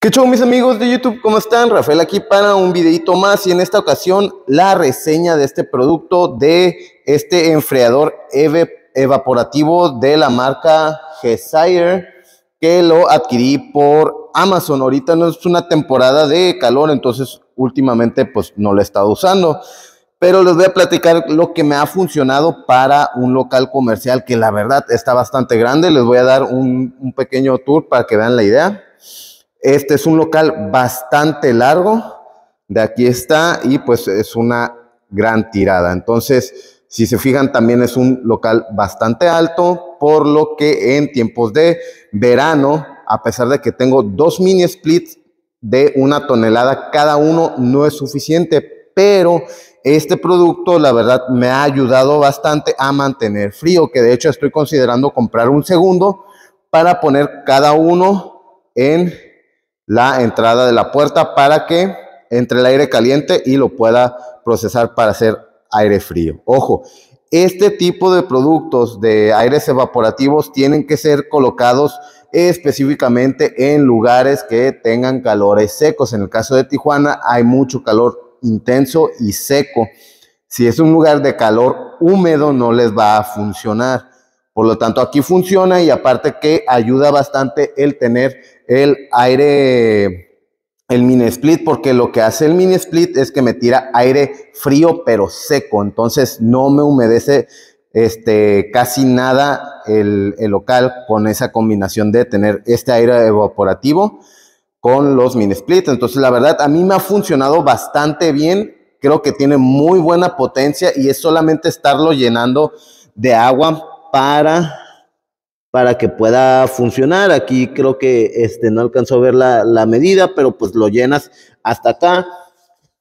¿Qué show, mis amigos de YouTube? ¿Cómo están? Rafael aquí para un videito más y en esta ocasión la reseña de este producto, de este enfriador evaporativo de la marca G-Sire, que lo adquirí por Amazon. Ahorita no es una temporada de calor, entonces últimamente pues no lo he estado usando, pero les voy a platicar lo que me ha funcionado para un local comercial que la verdad está bastante grande. Les voy a dar un pequeño tour para que vean la idea. Este es un local bastante largo, de aquí está, y pues es una gran tirada. Entonces, si se fijan, también es un local bastante alto, por lo que en tiempos de verano, a pesar de que tengo dos mini splits de 1 tonelada cada uno, no es suficiente, pero este producto, la verdad, me ha ayudado bastante a mantener frío, que de hecho estoy considerando comprar un segundo para poner cada uno en la entrada de la puerta para que entre el aire caliente y lo pueda procesar para hacer aire frío. Ojo, este tipo de productos de aires evaporativos tienen que ser colocados específicamente en lugares que tengan calores secos. En el caso de Tijuana hay mucho calor intenso y seco. Si es un lugar de calor húmedo no les va a funcionar. Por lo tanto, aquí funciona, y aparte que ayuda bastante el tener el aire, el mini split, porque lo que hace el mini split es que me tira aire frío pero seco. Entonces no me humedece casi nada el local con esa combinación de tener este aire evaporativo con los mini split. Entonces la verdad a mí me ha funcionado bastante bien. Creo que tiene muy buena potencia y es solamente estarlo llenando de agua para que pueda funcionar. Aquí creo que no alcanzó a ver la medida, pero pues lo llenas hasta acá.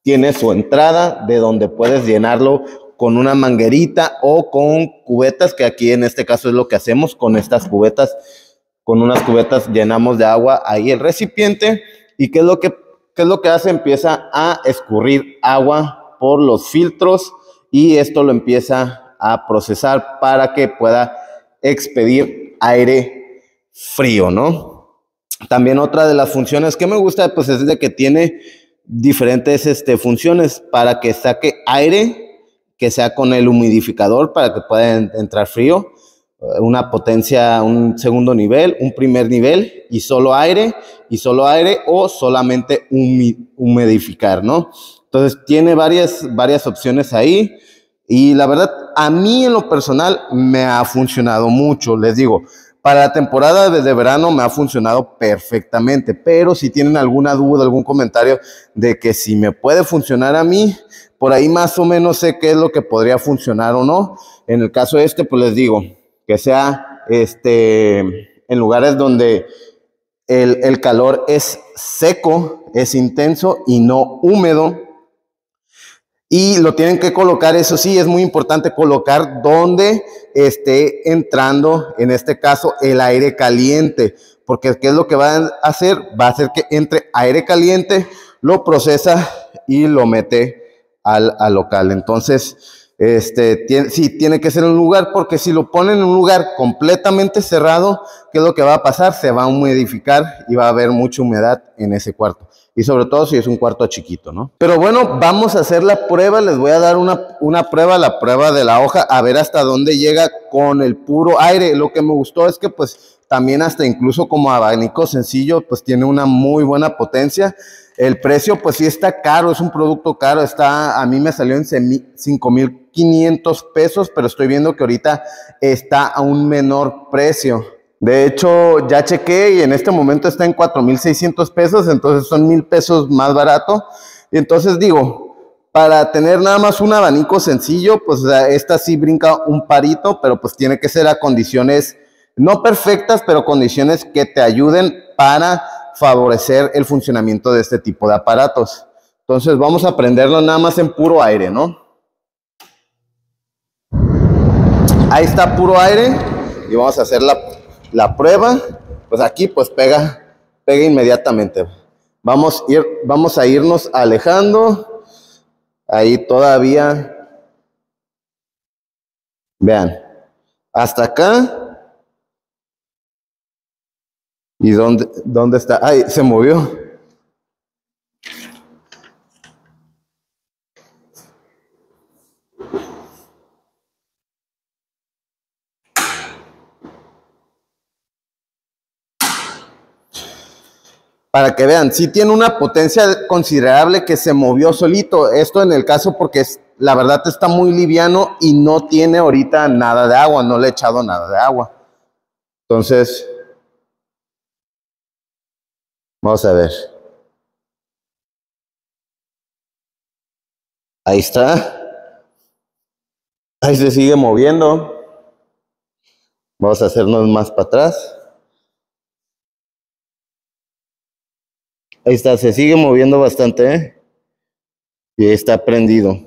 Tiene su entrada de donde puedes llenarlo con una manguerita o con cubetas, que aquí en este caso es lo que hacemos con estas cubetas. Con unas cubetas llenamos de agua ahí el recipiente, y ¿qué es lo que hace? Empieza a escurrir agua por los filtros y esto lo empieza a procesar para que pueda expedir aire frío, ¿no? También otra de las funciones que me gusta pues es de que tiene diferentes funciones para que saque aire, que sea con el humidificador para que pueda entrar frío, una potencia, un segundo nivel, un primer nivel y solo aire o solamente humidificar, ¿no? Entonces tiene varias opciones ahí. Y la verdad, a mí en lo personal me ha funcionado mucho. Les digo, para la temporada de verano me ha funcionado perfectamente. Pero si tienen alguna duda, algún comentario de que si me puede funcionar a mí, por ahí más o menos sé qué es lo que podría funcionar o no. En el caso pues les digo, que sea en lugares donde el calor es seco, es intenso y no húmedo. Y lo tienen que colocar, eso sí, es muy importante colocar donde esté entrando, en este caso, el aire caliente. Porque ¿qué es lo que va a hacer? Va a hacer que entre aire caliente, lo procesa y lo mete al local. Entonces, sí, tiene que ser un lugar, porque si lo ponen en un lugar completamente cerrado, ¿qué es lo que va a pasar? Se va a humidificar y va a haber mucha humedad en ese cuarto. Y sobre todo si es un cuarto chiquito, ¿no? Pero bueno, vamos a hacer la prueba. Les voy a dar una prueba, la prueba de la hoja, a ver hasta dónde llega con el puro aire. Lo que me gustó es que pues también hasta incluso como abanico sencillo, pues tiene una muy buena potencia. El precio pues sí está caro, es un producto caro. A mí me salió en 5,500 pesos, pero estoy viendo que ahorita está a un menor precio. De hecho, ya chequé y en este momento está en 4,600 pesos, entonces son 1,000 pesos más barato. Y entonces digo, para tener nada más un abanico sencillo, pues esta sí brinca un parito, pero pues tiene que ser a condiciones no perfectas, pero condiciones que te ayuden para favorecer el funcionamiento de este tipo de aparatos. Entonces vamos a prenderlo nada más en puro aire, ¿no? Ahí está puro aire y vamos a hacer la prueba. Pues aquí pues pega inmediatamente. Vamos a irnos alejando. Ahí todavía. Vean, hasta acá. ¿Y dónde está? Ay, se movió. para que vean, sí tiene una potencia considerable que se movió solito, esto en el caso porque es, la verdad está muy liviano y no tiene ahorita nada de agua, no le he echado nada de agua. Entonces, vamos a ver. Ahí está. Ahí se sigue moviendo. Vamos a hacernos más para atrás. Ahí está, se sigue moviendo bastante, ¿eh? Y ahí está prendido.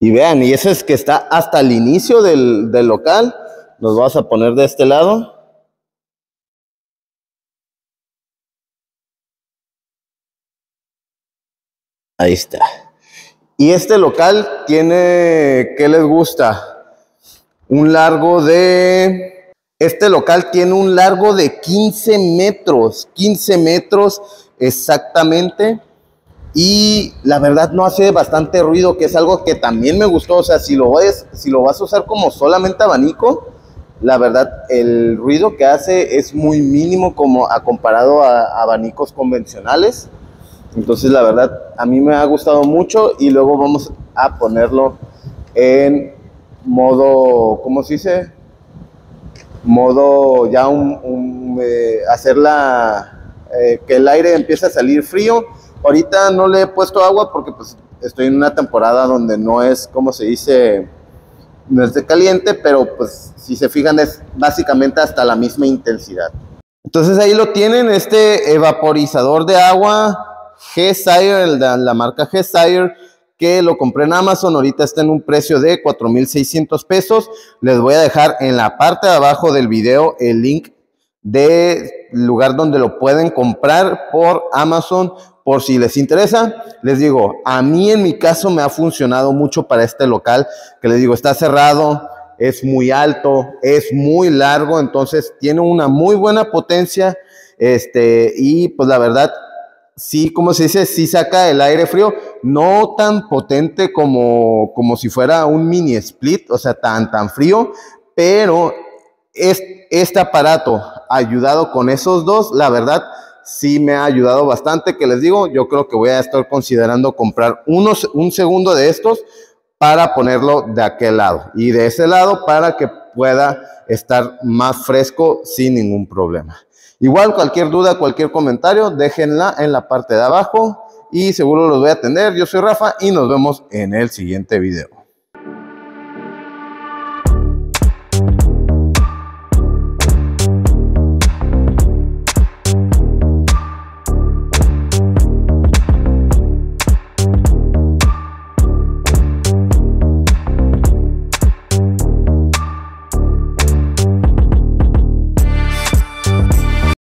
Y vean, y ese es que está hasta el inicio del local. Nos vamos a poner de este lado. Ahí está. Y este local tiene, ¿qué les gusta? Este local tiene un largo de 15 metros, 15 metros exactamente, y la verdad no hace bastante ruido, que es algo que también me gustó. O sea, si lo vas a usar como solamente abanico, la verdad el ruido que hace es muy mínimo como a comparado a abanicos convencionales. Entonces la verdad a mí me ha gustado mucho. Y luego vamos a ponerlo en modo, ¿cómo se dice? Modo ya que el aire empiece a salir frío. Ahorita no le he puesto agua porque pues estoy en una temporada donde no es, ¿cómo se dice? No es de caliente, pero pues si se fijan es básicamente hasta la misma intensidad. Entonces ahí lo tienen, este evaporizador de agua G-Sire, la marca G-Sire, que lo compré en Amazon. Ahorita está en un precio de 4,600 pesos. Les voy a dejar en la parte de abajo del video el link del lugar donde lo pueden comprar por Amazon, por si les interesa. Les digo, a mí en mi caso me ha funcionado mucho para este local, que les digo, está cerrado, es muy alto, es muy largo, entonces tiene una muy buena potencia, y pues la verdad, sí, como se dice, sí saca el aire frío, no tan potente como si fuera un mini split, o sea, tan frío, pero este aparato ayudado con esos dos, la verdad, sí me ha ayudado bastante, que les digo, yo creo que voy a estar considerando comprar un segundo de estos para ponerlo de aquel lado y de ese lado para que pueda estar más fresco sin ningún problema. Igual cualquier duda, cualquier comentario, déjenla en la parte de abajo y seguro los voy a atender. Yo soy Rafa y nos vemos en el siguiente video.